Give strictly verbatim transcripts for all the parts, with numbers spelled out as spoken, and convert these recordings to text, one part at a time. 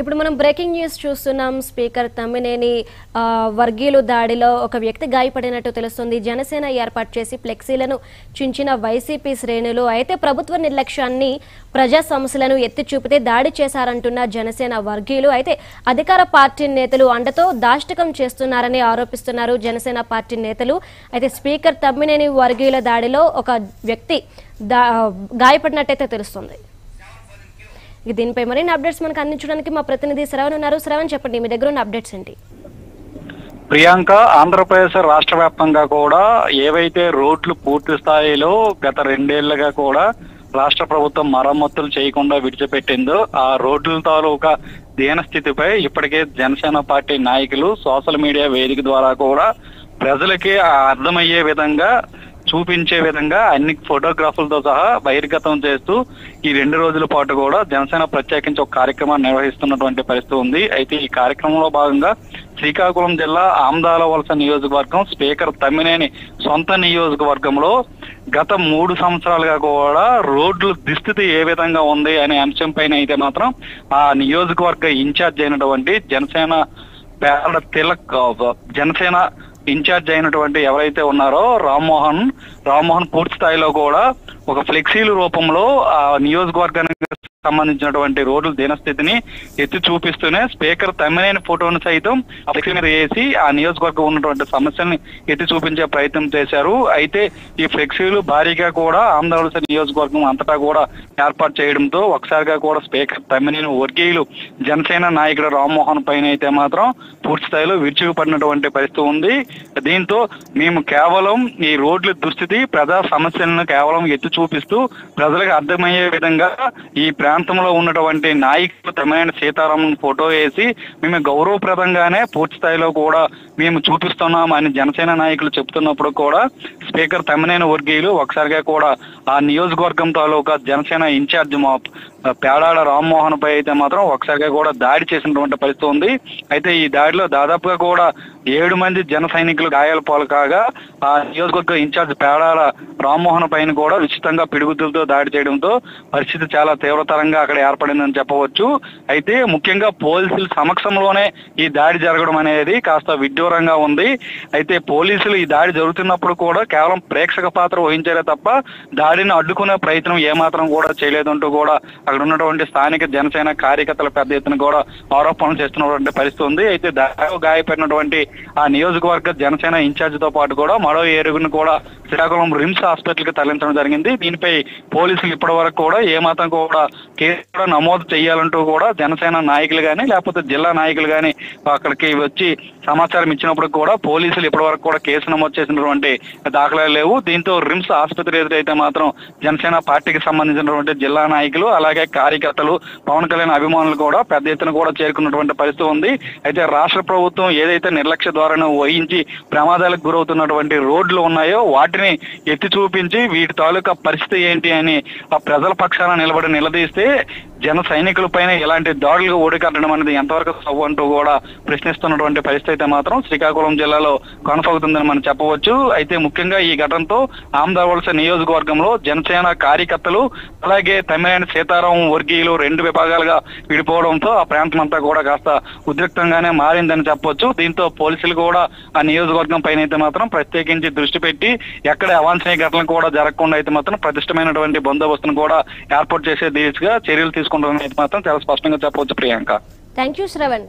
ఇప్పుడు మనం breaking news చూస్తున్నాం. స్పీకర్ తమ్మినేని వర్గీయుల దాడిలో ఒక వ్యక్తి గాయపడినట్టు తెలుస్తుంది. జనసేన ఏర్పాటు చేసి ఫ్లెక్సీలను చించిన వైసీపీ శ్రేణులు అయితే ప్రభుత్వ నిర్లక్ష్యాన్ని ప్రజా సమస్యలను ఎత్తి చూపితే దాడి చేశారంటున్న జనసేన వర్గీయులు అయితే అధికార పార్టీ నేతలు అండతో దాష్టికం చేస్తున్నారని ఆరోపిస్తున్నారు. జనసేన పార్టీ నేతలు అయితే స్పీకర్ తమ్మినేని వర్గీయుల దాడిలో ఒక వ్యక్తి గాయపడినట్టయితే తెలుస్తుంది. దీనిపై మరిన్ని అప్డేట్స్ మనకు అందించడానికి మా ప్రతినిధి శ్రవణ్ ఉన్నారు. శ్రవణ్, చెప్పండి, మీ దగ్గర ఉన్న అప్డేట్స్ ఏంటి? ప్రియాంక, ఆంధ్రప్రదేశ్ రాష్ట్ర వ్యాప్తంగా కూడా ఏవైతే రోడ్లు పూర్తి స్థాయిలో గత రెండేళ్లుగా కూడా రాష్ట్ర ప్రభుత్వం మరమ్మతులు చేయకుండా విడిచిపెట్టిందో ఆ రోడ్ల తాలూకా దీనస్థితిపై ఇప్పటికే జనసేన పార్టీ నాయకులు సోషల్ మీడియా వేదిక ద్వారా కూడా ప్రజలకి అర్థమయ్యే విధంగా చూపించే విధంగా అన్ని ఫోటోగ్రాఫర్లతో సహా బహిర్గతం చేస్తూ ఈ రెండు రోజుల పాటు కూడా జనసేన ప్రత్యేకించి ఒక కార్యక్రమాన్ని నిర్వహిస్తున్నటువంటి పరిస్థితి ఉంది. అయితే ఈ కార్యక్రమంలో భాగంగా శ్రీకాకుళం జిల్లా ఆమదాల వలస నియోజకవర్గం స్పీకర్ తమ్మినేని సొంత నియోజకవర్గంలో గత మూడు సంవత్సరాలుగా కూడా రోడ్ల దుస్థితి ఏ విధంగా ఉంది అనే అంశం పైన అయితే మాత్రం ఆ నియోజకవర్గ ఇన్ఛార్జ్ అయినటువంటి జనసేన పేరడ తిలక్ జనసేన ఇన్ఛార్జ్ అయినటువంటి ఎవరైతే ఉన్నారో రామ్మోహన్ రామ్మోహన్ పూర్తి స్థాయిలో కూడా ఒక ఫ్లెక్సీల రూపంలో ఆ నియోజకవర్గానికి సంబంధించినటువంటి రోడ్ల దీనస్థితిని ఎత్తి చూపిస్తూనే స్పీకర్ తమ్మినేని ఫోటోను సైతం ఫ్లెక్సీ మీద వేసి ఆ నియోజకవర్గం ఉన్నటువంటి సమస్యల్ని ఎత్తి చూపించే ప్రయత్నం చేశారు. అయితే ఈ ఫ్లెక్సీలు భారీగా కూడా ఆంధ్రప్రదేశ్ నియోజకవర్గం అంతటా కూడా ఏర్పాటు చేయడంతో ఒకసారిగా కూడా స్పీకర్ తమ్మినేని వర్గీయులు జనసేన నాయకుడు రామ్మోహన్ పైన అయితే మాత్రం పూర్తి స్థాయిలో విరుచుకుపడినటువంటి పరిస్థితి ఉంది. దీంతో మేము కేవలం ఈ రోడ్ల దుస్థితి ప్రజా సమస్యలను కేవలం ఎత్తి చూపిస్తూ ప్రజలకు అర్థమయ్యే విధంగా ఈ ప్రాంతంలో ఉన్నటువంటి నాయకులు తమ్మినేని సీతారామన్ ఫోటో వేసి మేము గౌరవప్రదంగానే పూర్తి స్థాయిలో కూడా మేము చూపిస్తున్నాం అని జనసేన నాయకులు చెప్తున్నప్పుడు కూడా స్పీకర్ తమ్మినేని వర్గీయులు ఒకసారిగా కూడా ఆ నియోజకవర్గం తాలూకా జనసేన ఇన్ఛార్జ్ పేడాడ రామ్మోహన్ పై అయితే మాత్రం ఒకసారిగా కూడా దాడి చేసినటువంటి పరిస్థితి ఉంది. అయితే ఈ దాడిలో దాదాపుగా కూడా ఏడు మంది జన సైనికులు గాయాల పాలు కాగా ఆ నియోజకవర్గ ఇన్ఛార్జ్ పేడాడ రామ్మోహన్ పైన కూడా విచిత్రంగా పిడుగుతులతో దాడి చేయడంతో పరిస్థితి చాలా తీవ్రతరంగా అక్కడ ఏర్పడిందని చెప్పవచ్చు. అయితే ముఖ్యంగా పోలీసుల సమక్షంలోనే ఈ దాడి జరగడం అనేది కాస్త విడ్డూరంగా ఉంది. అయితే పోలీసులు ఈ దాడి జరుగుతున్నప్పుడు కూడా కేవలం ప్రేక్షక పాత్ర వహించారే తప్ప దాడిని అడ్డుకునే ప్రయత్నం ఏమాత్రం కూడా చేయలేదంటూ కూడా అక్కడ ఉన్నటువంటి స్థానిక జనసేన కార్యకర్తల పెద్ద ఎత్తున కూడా ఆరోపణలు చేస్తున్నటువంటి పరిస్థితి ఉంది. అయితే దాడిలో గాయపడినటువంటి ఆ నియోజకవర్గ జనసేన ఇన్ఛార్జ్ తో పాటు కూడా మరో ఏరుగును కూడా శ్రీకాకుళం రిమ్స్ హాస్పిటల్ కి తరలించడం జరిగింది. దీనిపై పోలీసులు ఇప్పటి వరకు కూడా ఏమాత్రం కూడా కేసు నమోదు చేయాలంటూ కూడా జనసేన నాయకులు కానీ లేకపోతే జిల్లా నాయకులు కానీ అక్కడికి వచ్చి సమాచారం ఇచ్చినప్పుడు కూడా పోలీసులు ఇప్పటి వరకు కూడా కేసు నమోదు చేసినటువంటి దాఖలాలు లేవు. దీంతో రిమ్స్ ఆసుపత్రి ఎదురైతే మాత్రం జనసేన పార్టీకి సంబంధించినటువంటి జిల్లా నాయకులు అలాగే కార్యకర్తలు పవన్ కళ్యాణ్ అభిమానులు కూడా పెద్ద ఎత్తున కూడా చేరుకున్నటువంటి పరిస్థితి ఉంది. అయితే రాష్ట్ర ప్రభుత్వం ఏదైతే నిర్లక్ష్య ధోరణి వహించి ప్రమాదాలకు గురవుతున్నటువంటి రోడ్లు ఉన్నాయో వాటిని ఎత్తి చూపించి వీటి తాలూకా పరిస్థితి ఏంటి అని ఆ ప్రజల పక్షాన నిలబడి నిలదీస్తే జన సైనికుల పైన ఇలాంటి దాడులకు ఓడికట్టడం అనేది ఎంతవరకు సబబు అంటూ కూడా ప్రశ్నిస్తున్నటువంటి పరిస్థితి అయితే మాత్రం శ్రీకాకుళం జిల్లాలో కొనసాగుతుందని మనం చెప్పవచ్చు. అయితే ముఖ్యంగా ఈ ఘటనతో ఆమదాల వలస నియోజకవర్గంలో జనసేన కార్యకర్తలు అలాగే తమ్మినేని సీతారామన్ వర్గీయులు రెండు విభాగాలుగా విడిపోవడంతో ఆ ప్రాంతం అంతా కూడా కాస్త ఉద్రిక్తంగానే మారిందని చెప్పవచ్చు. దీంతో పోలీసులు కూడా ఆ నియోజకవర్గం పైన అయితే మాత్రం ప్రత్యేకించి దృష్టి పెట్టి ఎక్కడ అవాంఛనీయ ఘటనలు కూడా జరగకుండా అయితే మాత్రం ప్రతిష్టమైనటువంటి బందోబస్తును కూడా ఏర్పాటు చేసే దిశగా చర్యలు తీసుకుంటామని అయితే మాత్రం చాలా స్పష్టంగా చెప్పవచ్చు. Priyanka, thank you. శ్రవణ్,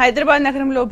హైదరాబాద్ నగరంలో